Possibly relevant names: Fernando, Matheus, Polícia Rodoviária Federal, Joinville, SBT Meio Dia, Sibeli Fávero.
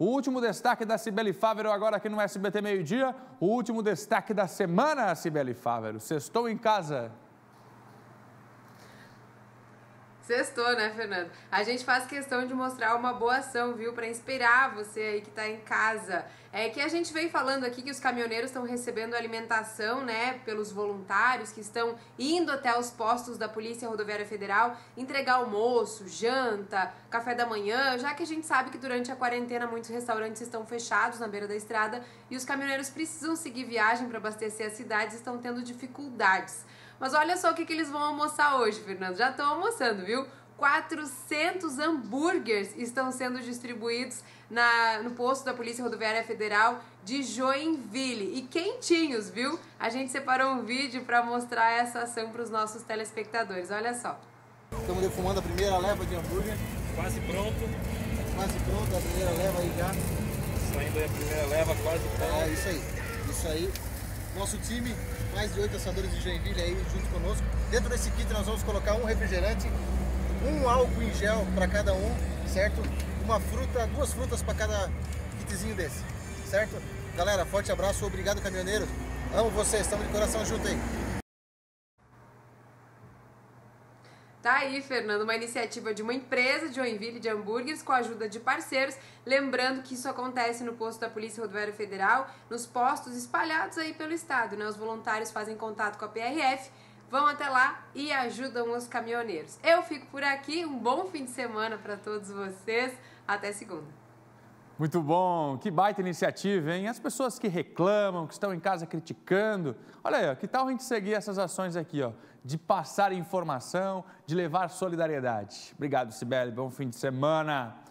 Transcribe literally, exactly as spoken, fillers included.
O último destaque da Sibeli Fávero agora aqui no S B T Meio Dia. O último destaque da semana, Sibeli Fávero. Sextou em casa. Sextou, né, Fernando? A gente faz questão de mostrar uma boa ação, viu? Para inspirar você aí que tá em casa. É que a gente vem falando aqui que os caminhoneiros estão recebendo alimentação, né? Pelos voluntários que estão indo até os postos da Polícia Rodoviária Federal entregar almoço, janta, café da manhã, já que a gente sabe que durante a quarentena muitos restaurantes estão fechados na beira da estrada e os caminhoneiros precisam seguir viagem para abastecer as cidades e estão tendo dificuldades. Mas olha só o que, que eles vão almoçar hoje, Fernando. Já estão almoçando, viu? quatrocentos hambúrgueres estão sendo distribuídos na, no posto da Polícia Rodoviária Federal de Joinville. E quentinhos, viu? A gente separou um vídeo para mostrar essa ação para os nossos telespectadores. Olha só. Estamos defumando a primeira leva de hambúrguer. Quase pronto. Quase pronto, a primeira leva aí já. Saindo aí a primeira leva, quase pronto. É, isso aí. Isso aí. Nosso time, mais de oito assadores de Joinville aí junto conosco. Dentro desse kit nós vamos colocar um refrigerante, um álcool em gel para cada um, certo? Uma fruta, duas frutas para cada kitzinho desse, certo? Galera, forte abraço, obrigado caminhoneiros. Amo vocês, estamos de coração junto aí. Tá aí, Fernando, uma iniciativa de uma empresa de Joinville de hambúrgueres com a ajuda de parceiros. Lembrando que isso acontece no posto da Polícia Rodoviária Federal, nos postos espalhados aí pelo estado, né? Os voluntários fazem contato com a P R F, vão até lá e ajudam os caminhoneiros. Eu fico por aqui, um bom fim de semana para todos vocês. Até segunda. Muito bom, que baita iniciativa, hein? As pessoas que reclamam, que estão em casa criticando. Olha aí, ó, que tal a gente seguir essas ações aqui, ó, de passar informação, de levar solidariedade. Obrigado, Sibeli, bom fim de semana.